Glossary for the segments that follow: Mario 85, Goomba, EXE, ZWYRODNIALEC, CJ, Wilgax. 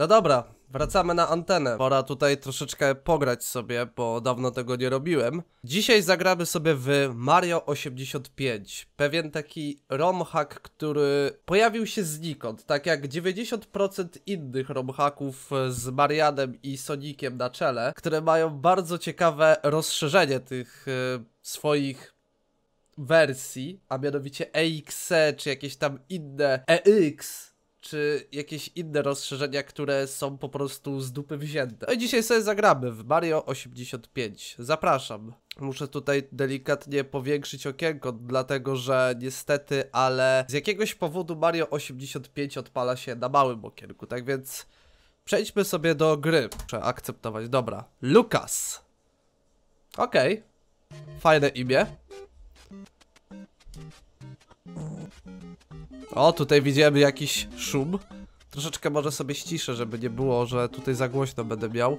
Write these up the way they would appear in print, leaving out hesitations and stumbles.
No dobra, wracamy na antenę. Pora tutaj troszeczkę pograć sobie, bo dawno tego nie robiłem. Dzisiaj zagramy sobie w Mario 85. Pewien taki romhack, który pojawił się znikąd. Tak jak 90% innych romhacków z Marianem i Soniciem na czele, które mają bardzo ciekawe rozszerzenie tych swoich wersji, a mianowicie EXE, czy jakieś tam inne EX, czy jakieś inne rozszerzenia, które są po prostu z dupy wzięte. No i dzisiaj sobie zagramy w Mario 85. Zapraszam. Muszę tutaj delikatnie powiększyć okienko, dlatego że niestety, ale z jakiegoś powodu Mario 85 odpala się na małym okienku. Tak więc przejdźmy sobie do gry. Muszę akceptować. Dobra. Lucas. Okej. Fajne imię. O, tutaj widzimy jakiś szum. Troszeczkę może sobie ściszę, żeby nie było, że tutaj za głośno będę miał.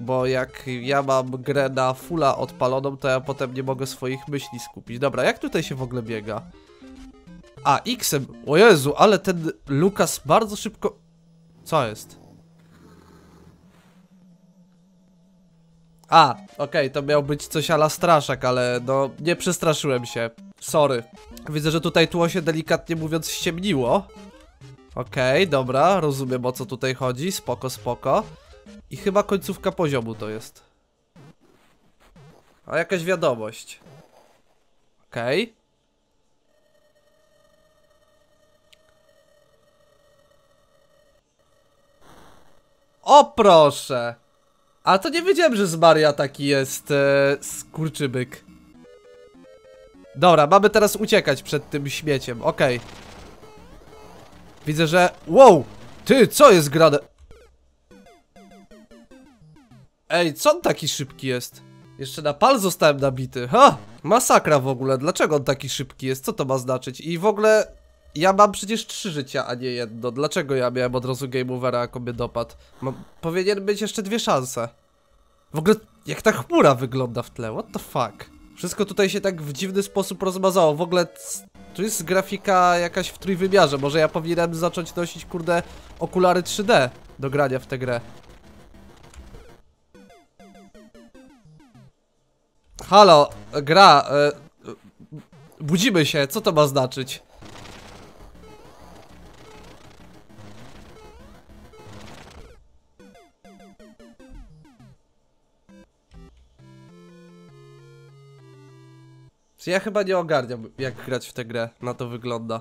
Bo jak ja mam grę na fulla odpaloną, to ja potem nie mogę swoich myśli skupić. Dobra, jak tutaj się w ogóle biega? A, X-em. O Jezu, ale ten Lucas bardzo szybko... Co jest? A, okej, to miał być coś a la straszak, ale no, nie przestraszyłem się. Sorry. Widzę, że tutaj tło się delikatnie mówiąc ściemniło. Okej, dobra, rozumiem o co tutaj chodzi, spoko, spoko. I chyba końcówka poziomu to jest. A jakaś wiadomość. Okej. O proszę! A to nie wiedziałem, że z Maria taki jest skurczybyk. Dobra, mamy teraz uciekać przed tym śmieciem, okej. Widzę, że... Wow! Ty, co jest grane? Ej, co on taki szybki jest? Jeszcze na pal zostałem nabity, ha! Masakra w ogóle, dlaczego on taki szybki jest? Co to ma znaczyć? I w ogóle... Ja mam przecież 3 życia, a nie jedno. Dlaczego ja miałem od razu game overa, jako mnie dopadł? Powinien być jeszcze 2 szanse. W ogóle, jak ta chmura wygląda w tle, what the fuck? Wszystko tutaj się tak w dziwny sposób rozmazało. W ogóle tu jest grafika jakaś w trójwymiarze. Może ja powinienem zacząć nosić, kurde, okulary 3D do grania w tę grę. Halo, gra. Budzimy się, co to ma znaczyć? Ja chyba nie ogarniam, jak grać w tę grę, na to wygląda.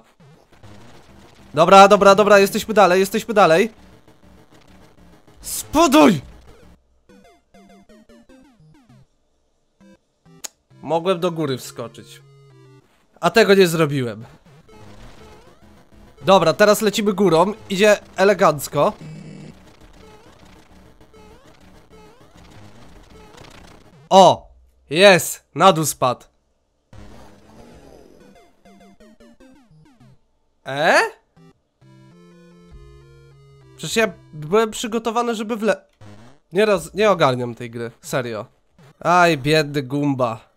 Dobra, dobra, dobra, jesteśmy dalej, jesteśmy dalej. Spadaj! Mogłem do góry wskoczyć. A tego nie zrobiłem. Dobra, teraz lecimy górą, idzie elegancko. O! Jest! Na dół spadł. Przecież ja byłem przygotowany, żeby nie ogarniam tej gry, serio. Aj, biedny Goomba.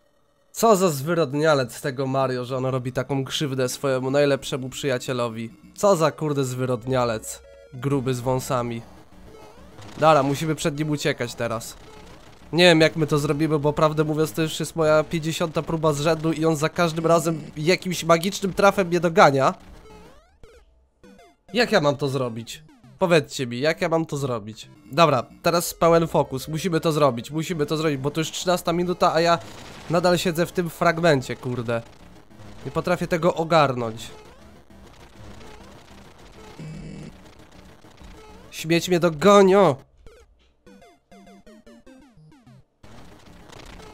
Co za zwyrodnialec tego Mario, że on robi taką krzywdę swojemu najlepszemu przyjacielowi. Co za kurde zwyrodnialec. Gruby z wąsami. Dobra, musimy przed nim uciekać teraz. Nie wiem jak my to zrobimy, bo prawdę mówiąc to już jest moja 50. próba z rzędu i on za każdym razem jakimś magicznym trafem mnie dogania. Jak ja mam to zrobić? Powiedzcie mi, jak ja mam to zrobić? Dobra, teraz pełen fokus, musimy to zrobić, bo to już 13 minuta, a ja nadal siedzę w tym fragmencie, kurde. Nie potrafię tego ogarnąć. Śmieć mnie dogonio!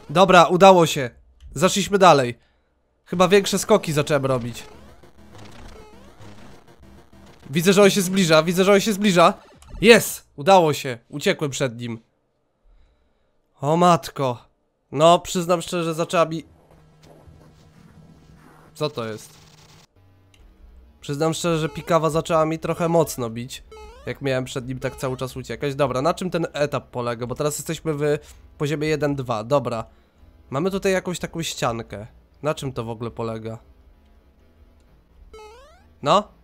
Dobra, udało się. Zaszliśmy dalej. Chyba większe skoki zacząłem robić. Widzę, że on się zbliża, Jest! Udało się. Uciekłem przed nim. O matko. No, przyznam szczerze, że zaczęła mi... Co to jest? Przyznam szczerze, że pikawa zaczęła mi trochę mocno bić. Jak miałem przed nim tak cały czas uciekać. Dobra, na czym ten etap polega? Bo teraz jesteśmy w poziomie 1-2. Dobra. Mamy tutaj jakąś taką ściankę. Na czym to w ogóle polega? No?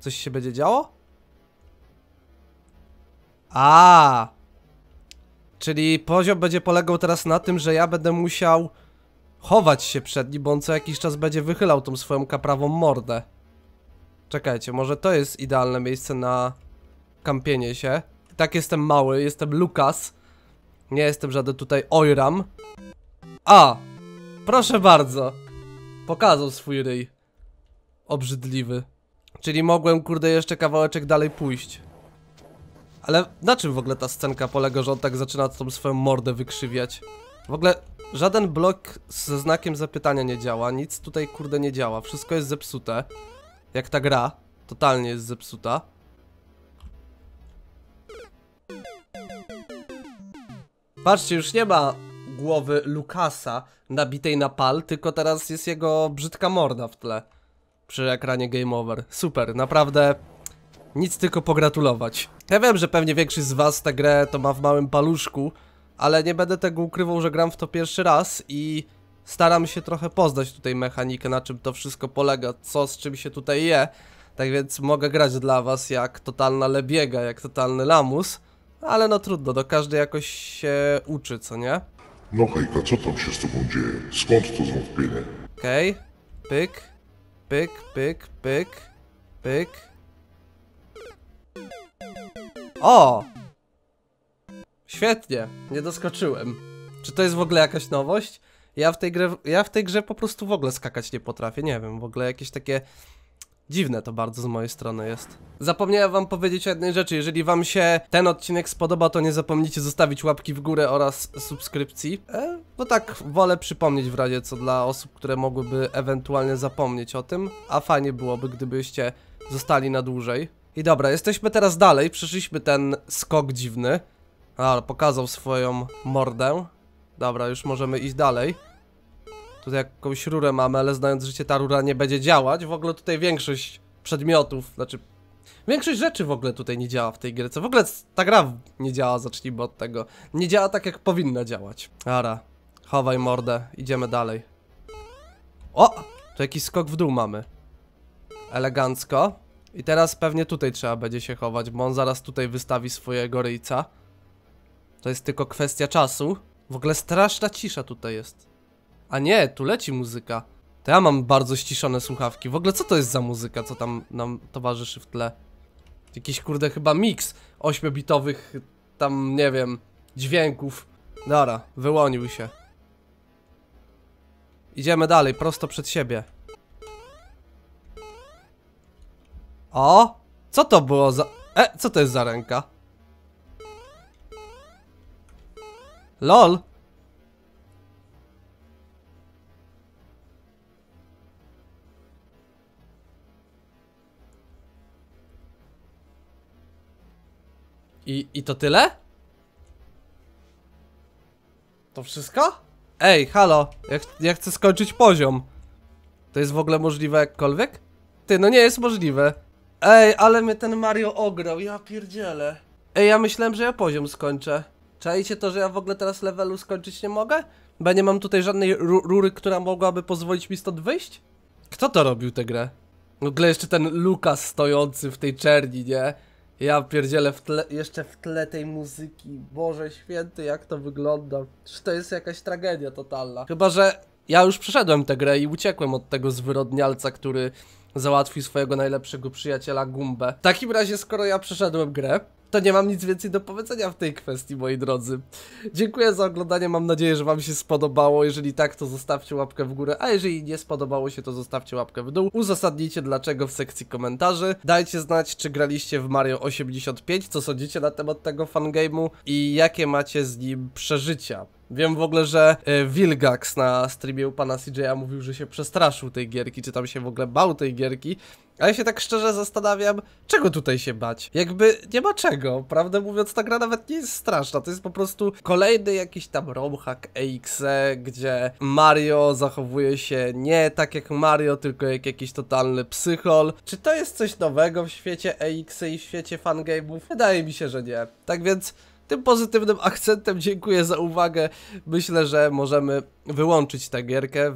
Coś się będzie działo? A, czyli poziom będzie polegał teraz na tym, że ja będę musiał chować się przed nim, bo on co jakiś czas będzie wychylał tą swoją kaprawą mordę. Czekajcie, może to jest idealne miejsce na kampienie się. I tak jestem mały, jestem Lukas. Nie jestem żaden tutaj Ojram. A, proszę bardzo. Pokazał swój ryj. Obrzydliwy. Czyli mogłem, kurde, jeszcze kawałeczek dalej pójść. Ale na czym w ogóle ta scenka polega, że on tak zaczyna tą swoją mordę wykrzywiać? W ogóle żaden blok ze znakiem zapytania nie działa. Nic tutaj, kurde, nie działa. Wszystko jest zepsute. Jak ta gra. Totalnie jest zepsuta. Patrzcie, już nie ma głowy Lukasa nabitej na pal, tylko teraz jest jego brzydka morda w tle. Przy ekranie Game Over. Super, naprawdę nic tylko pogratulować. Ja wiem, że pewnie większość z was tę grę to ma w małym paluszku, ale nie będę tego ukrywał, że gram w to pierwszy raz i staram się trochę poznać tutaj mechanikę, na czym to wszystko polega, co z czym się tutaj je. Tak więc mogę grać dla was jak totalna lebiega, jak totalny lamus. Ale no trudno, do każdy jakoś się uczy, co nie? No hejka, co tam się z tobą dzieje? Skąd to zwątpienie? Okej, pyk, pyk, pyk, pyk, pyk. O! Świetnie, nie doskoczyłem. Czy to jest w ogóle jakaś nowość? Ja w tej grze po prostu w ogóle skakać nie potrafię, nie wiem, w ogóle jakieś takie... Dziwne to bardzo z mojej strony jest. Zapomniałem wam powiedzieć o jednej rzeczy. Jeżeli wam się ten odcinek spodoba, to nie zapomnijcie zostawić łapki w górę oraz subskrypcji. Bo tak wolę przypomnieć w razie co dla osób, które mogłyby ewentualnie zapomnieć o tym. A fajnie byłoby, gdybyście zostali na dłużej. I dobra, jesteśmy teraz dalej. Przeszliśmy ten skok dziwny. A, pokazał swoją mordę. Dobra, już możemy iść dalej. Tutaj jakąś rurę mamy, ale znając życie, ta rura nie będzie działać. W ogóle tutaj większość przedmiotów, znaczy... Większość rzeczy w ogóle tutaj nie działa w tej grze. Co w ogóle ta gra nie działa, zacznijmy od tego. Nie działa tak, jak powinna działać. Ara, chowaj mordę, idziemy dalej. O! Tu jakiś skok w dół mamy. Elegancko. I teraz pewnie tutaj trzeba będzie się chować, bo on zaraz tutaj wystawi swojego ryjca. To jest tylko kwestia czasu. W ogóle straszna cisza tutaj jest. A nie, tu leci muzyka. To ja mam bardzo ściszone słuchawki. W ogóle co to jest za muzyka, co tam nam towarzyszy w tle? Jakiś kurde chyba miks 8-bitowych tam, nie wiem, dźwięków. Dobra, wyłonił się. Idziemy dalej, prosto przed siebie. O! Co to było za... co to jest za ręka? LOL! I to tyle? To wszystko? Ej, halo, ja chcę skończyć poziom. To jest w ogóle możliwe jakkolwiek? Ty, no nie jest możliwe. Ej, ale mnie ten Mario ograł, ja pierdzielę. Ej, ja myślałem, że ja poziom skończę. Czajcie to, że ja w ogóle teraz levelu skończyć nie mogę? Bo nie mam tutaj żadnej rury, która mogłaby pozwolić mi stąd wyjść? Kto to robił tę grę? W ogóle jeszcze ten Lukas stojący w tej czerni, nie? Ja pierdzielę w tle, jeszcze w tle tej muzyki. Boże święty, jak to wygląda. Czy to jest jakaś tragedia totalna? Chyba, że ja już przeszedłem tę grę i uciekłem od tego zwyrodnialca, który załatwił swojego najlepszego przyjaciela Goombę. W takim razie, skoro ja przeszedłem grę, to nie mam nic więcej do powiedzenia w tej kwestii, moi drodzy. Dziękuję za oglądanie, mam nadzieję, że wam się spodobało. Jeżeli tak, to zostawcie łapkę w górę, a jeżeli nie spodobało się, to zostawcie łapkę w dół. Uzasadnijcie dlaczego w sekcji komentarzy. Dajcie znać, czy graliście w Mario 85, co sądzicie na temat tego fangame'u i jakie macie z nim przeżycia. Wiem w ogóle, że Wilgax na streamie u pana CJ'a mówił, że się przestraszył tej gierki, czy tam się w ogóle bał tej gierki. A ja się tak szczerze zastanawiam, czego tutaj się bać? Jakby nie ma czego, prawdę mówiąc, ta gra nawet nie jest straszna. To jest po prostu kolejny jakiś tam romhack EXE, gdzie Mario zachowuje się nie tak jak Mario, tylko jak jakiś totalny psychol. Czy to jest coś nowego w świecie EXE i w świecie fangame'ów? Wydaje mi się, że nie. Tak więc... Tym pozytywnym akcentem dziękuję za uwagę. Myślę, że możemy wyłączyć tę gierkę,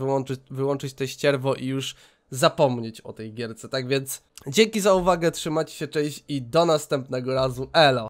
wyłączyć te ścierwo i już zapomnieć o tej gierce. Tak więc dzięki za uwagę, trzymajcie się, cześć i do następnego razu. Elo!